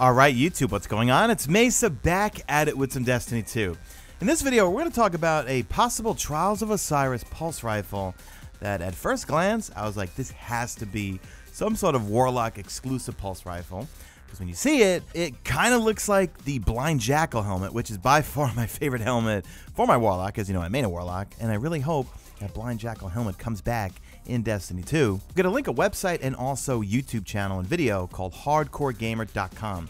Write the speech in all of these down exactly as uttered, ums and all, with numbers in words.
Alright YouTube, what's going on? It's Mesa back at it with some Destiny two. In this video, we're going to talk about a possible Trials of Osiris pulse rifle that at first glance, I was like, this has to be some sort of Warlock exclusive pulse rifle. Because when you see it, it kind of looks like the Blind Jackal helmet, which is by far my favorite helmet for my Warlock, as you know, I made a Warlock, and I really hope that Blind Jackal helmet comes back in Destiny two. I'm gonna link a website and also YouTube channel and video called hardcore gamer dot com.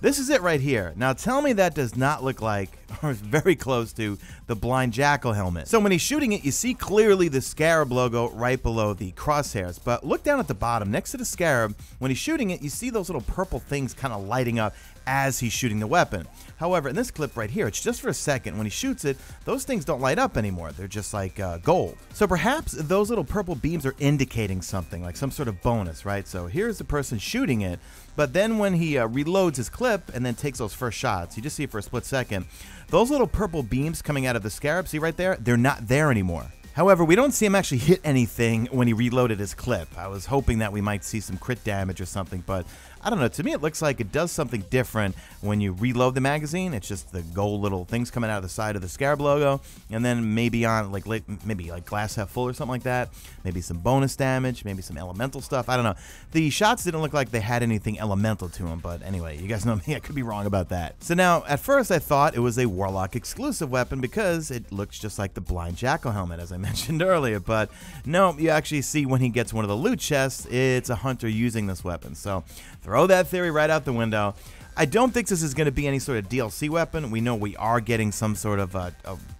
This is it right here. Now tell me that does not look like, or is very close to, the Blind Jackal helmet. So when he's shooting it, you see clearly the Scarab logo right below the crosshairs, but look down at the bottom, next to the Scarab, when he's shooting it, you see those little purple things kind of lighting up as he's shooting the weapon. However, in this clip right here, it's just for a second. When he shoots it, those things don't light up anymore. They're just like uh, gold. So perhaps those little purple beams are indicating something, like some sort of bonus, right? So here's the person shooting it, but then when he uh, reloads his clip and then takes those first shots, you just see it for a split second. Those little purple beams coming out of the Scarab, see right there? They're not there anymore. However, we don't see him actually hit anything when he reloaded his clip. I was hoping that we might see some crit damage or something, but I don't know. To me, it looks like it does something different when you reload the magazine. It's just the gold little things coming out of the side of the Scarab logo, and then maybe on like maybe like glass half full or something like that. Maybe some bonus damage, maybe some elemental stuff. I don't know. The shots didn't look like they had anything elemental to them, but anyway, you guys know me. I could be wrong about that. So now, at first, I thought it was a Warlock exclusive weapon because it looks just like the Blind Jackal helmet, as I mentioned earlier, but no, you actually see when he gets one of the loot chests, it's a hunter using this weapon. So throw that theory right out the window. I don't think this is going to be any sort of D L C weapon. We know we are getting some sort of uh,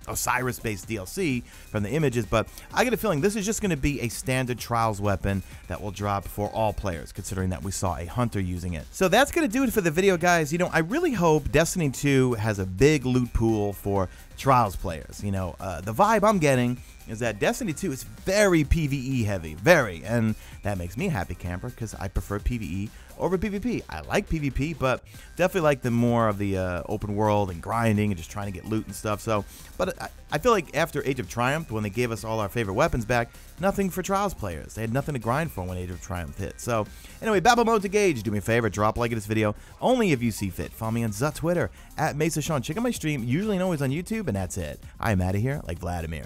Osiris-based D L C from the images, but I get a feeling this is just going to be a standard Trials weapon that will drop for all players, considering that we saw a hunter using it. So that's going to do it for the video, guys. You know, I really hope Destiny two has a big loot pool for Trials players. You know, uh, the vibe I'm getting is that Destiny two is very PvE heavy, very, and that makes me a happy camper because I prefer PvE over PvP. I like PvP, but definitely like the more of the uh, open world and grinding and just trying to get loot and stuff. So, but I, I feel like after Age of Triumph, when they gave us all our favorite weapons back, nothing for Trials players. They had nothing to grind for when Age of Triumph hit. So anyway, babble mode to Gage. Do me a favor, drop a like at this video only if you see fit. Follow me on Zuh Twitter at Mesa Sean. Check out my stream, usually and always on YouTube, and that's it. I'm out of here like Vladimir.